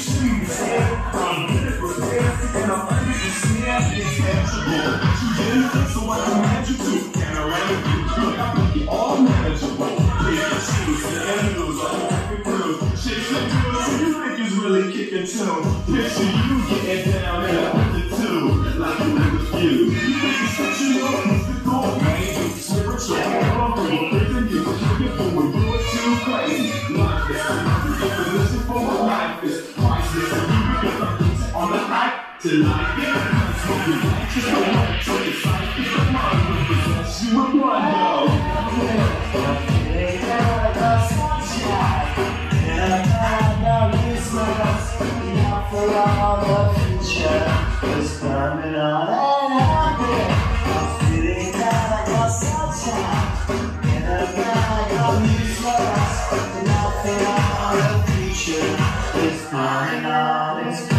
shoes I'm good for this, and I'm under the snap. It's natural. Today, so I can match you too. Can I write a good book? I make it all manageable. Yeah, the shoes, the animals, I'm walking through. Shit's the girl, you niggas really kicking too. Picture you getting down and I'm under two. Like you with a few. You niggas what you know, it's the door, man. It's spiritual. I'm from a prison, you looking for when you are too crazy. Lock down. Till I get up, smoking light, just a light, so it's like it's a mind, because you were one, yo. For all the future, it's coming on and I'm feeling that I got sunshine, and I'm glad I got news for us, and I for all the future, it's coming on, it's coming on.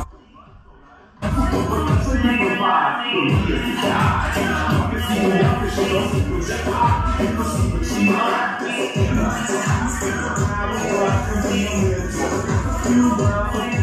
I'm